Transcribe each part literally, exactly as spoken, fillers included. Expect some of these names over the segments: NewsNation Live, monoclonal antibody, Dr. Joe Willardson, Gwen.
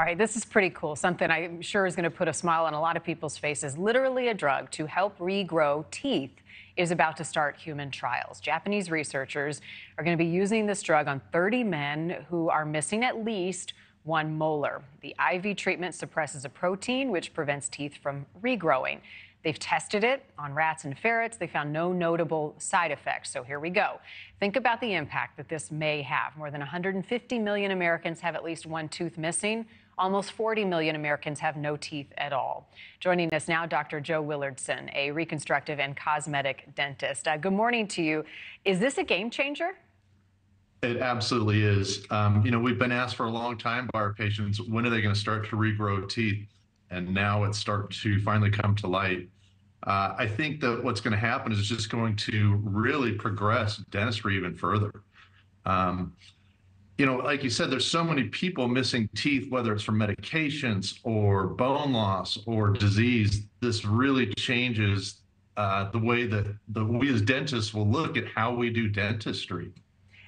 All right, this is pretty cool. Something I'm sure is going to put a smile on a lot of people's faces. Literally a drug to help regrow teeth is about to start human trials. Japanese researchers are going to be using this drug on thirty men who are missing at least one molar. The I V treatment suppresses a protein which prevents teeth from regrowing. They've tested it on rats and ferrets. They found no notable side effects. So here we go. Think about the impact that this may have. More than one hundred fifty million Americans have at least one tooth missing. Almost forty million Americans have no teeth at all. Joining us now, Doctor Joe Willardson, a reconstructive and cosmetic dentist. Uh, good morning to you. Is this a game changer? It absolutely is. Um, you know, we've been asked for a long time by our patients, when are they going to start to regrow teeth? And now it's starting to finally come to light. Uh, I think that what's going to happen is it's just going to really progress dentistry even further. Um, you know, like you said, there's so many people missing teeth, whether it's from medications or bone loss or disease. This really changes uh, the way that the, we as dentists will look at how we do dentistry.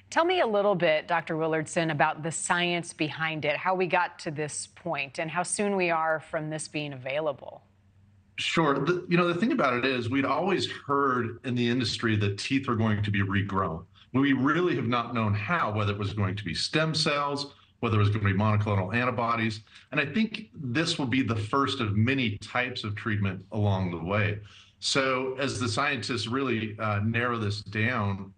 Tell me a little bit, Doctor Willardson, about the science behind it, how we got to this point, and how soon we are from this being available. Sure. The, you know, the thing about it is we'd always heard in the industry that teeth are going to be regrown. We really have not known how, whether it was going to be stem cells, whether it was going to be monoclonal antibodies. And I think this will be the first of many types of treatment along the way. So as the scientists really uh, narrow this down,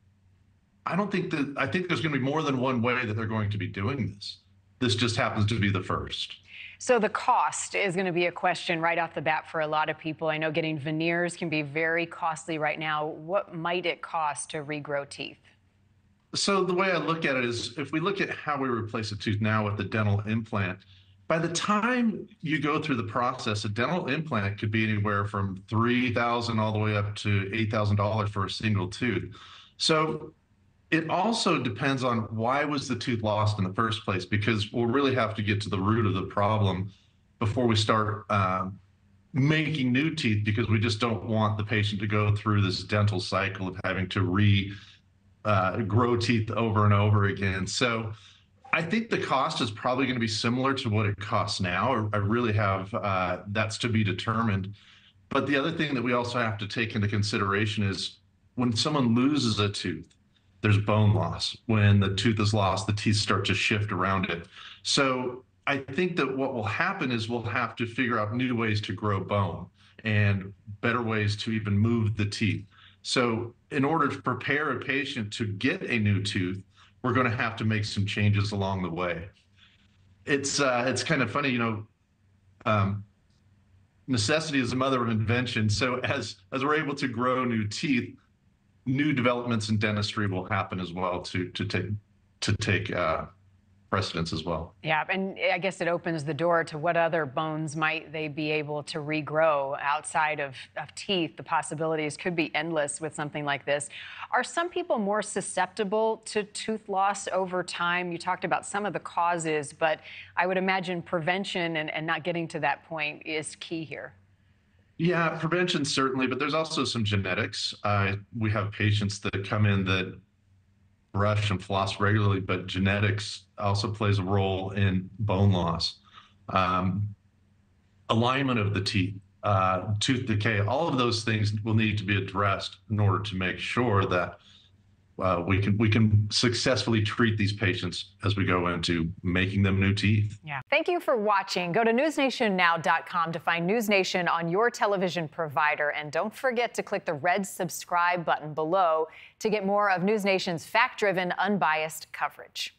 I don't think that, I think there's going to be more than one way that they're going to be doing this. This just happens to be the first. So the cost is going to be a question right off the bat for a lot of people. I know getting veneers can be very costly right now. What might it cost to regrow teeth? So the way I look at it is, if we look at how we replace a tooth now with the dental implant, by the time you go through the process, a dental implant could be anywhere from three thousand dollars all the way up to eight thousand dollars for a single tooth. So it also depends on why was the tooth lost in the first place, because we'll really have to get to the root of the problem before we start um, making new teeth, because we just don't want the patient to go through this dental cycle of having to re uh, grow teeth over and over again. So I think the cost is probably going to be similar to what it costs now. I really have uh, that's to be determined. But the other thing that we also have to take into consideration is when someone loses a tooth, there's bone loss. When the tooth is lost, the teeth start to shift around it. So I think that what will happen is we'll have to figure out new ways to grow bone and better ways to even move the teeth. So in order to prepare a patient to get a new tooth, we're going to have to make some changes along the way. It's, uh, it's kind of funny, you know, um, necessity is the mother of invention. So as, as we're able to grow new teeth, new developments in dentistry will happen as well to to take to take uh, precedence as well. Yeah, and I guess it opens the door to what other bones might they be able to regrow outside of, of teeth. The possibilities could be endless with something like this. Are some people more susceptible to tooth loss over time? You talked about some of the causes, but I would imagine prevention and, and not getting to that point is key here. Yeah, prevention certainly, but there's also some genetics. Uh, we have patients that come in that brush and floss regularly, but genetics also plays a role in bone loss. Um, alignment of the teeth, uh, tooth decay, all of those things will need to be addressed in order to make sure that uh, we can we can successfully treat these patients as we go into making them new teeth. Yeah. Thank you for watching. Go to news nation now dot com to find News Nation on your television provider. And don't forget to click the red subscribe button below to get more of News Nation's fact-driven, unbiased coverage.